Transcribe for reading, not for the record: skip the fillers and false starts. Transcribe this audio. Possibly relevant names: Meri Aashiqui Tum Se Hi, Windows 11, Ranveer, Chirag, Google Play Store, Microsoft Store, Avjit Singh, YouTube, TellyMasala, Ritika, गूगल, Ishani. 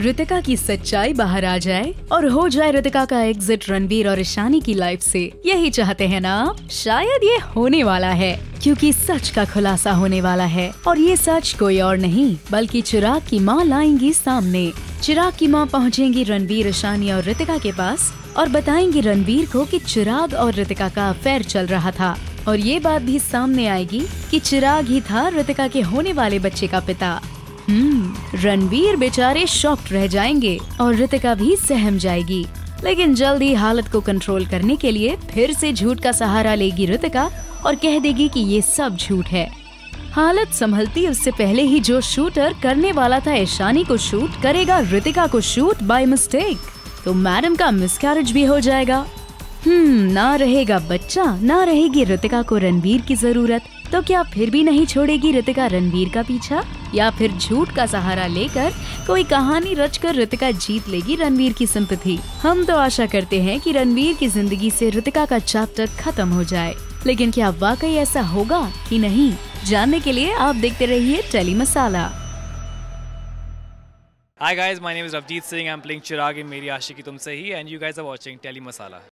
रितिका की सच्चाई बाहर आ जाए और हो जाए रितिका का एग्जिट रणवीर और ईशानी की लाइफ से, यही चाहते हैं ना। शायद ये होने वाला है क्योंकि सच का खुलासा होने वाला है और ये सच कोई और नहीं बल्कि चिराग की माँ लाएंगी सामने। चिराग की माँ पहुँचेंगी रणवीर, ईशानी और रितिका के पास और बताएंगी रणवीर को कि चिराग और रितिका का अफेयर चल रहा था और ये बात भी सामने आएगी कि चिराग ही था रितिका के होने वाले बच्चे का पिता। रणवीर बेचारे शॉक्ड रह जाएंगे और रितिका भी सहम जाएगी, लेकिन जल्द ही हालत को कंट्रोल करने के लिए फिर से झूठ का सहारा लेगी रितिका और कह देगी कि ये सब झूठ है। हालत संभलती उससे पहले ही जो शूटर करने वाला था ईशानी को शूट करेगा रितिका को शूट बाय मिस्टेक, तो मैडम का मिसकैरेज भी हो जाएगा। ना रहेगा बच्चा, ना रहेगी रितिका को रणवीर की जरूरत, तो क्या फिर भी नहीं छोड़ेगी रितिका रणवीर का पीछा? या फिर झूठ का सहारा लेकर कोई कहानी रचकर रितिका जीत लेगी रणवीर की सिंपैथी। हम तो आशा करते हैं कि रणवीर की जिंदगी से रितिका का चैप्टर खत्म हो जाए, लेकिन क्या वाकई ऐसा होगा कि नहीं, जानने के लिए आप देखते रहिए tele Masala. Hi guys, my name is Avjit Singh. I'm playing Chirag in Meri Aashiqui Tumse Hi, and you guys are watching TellyMasala.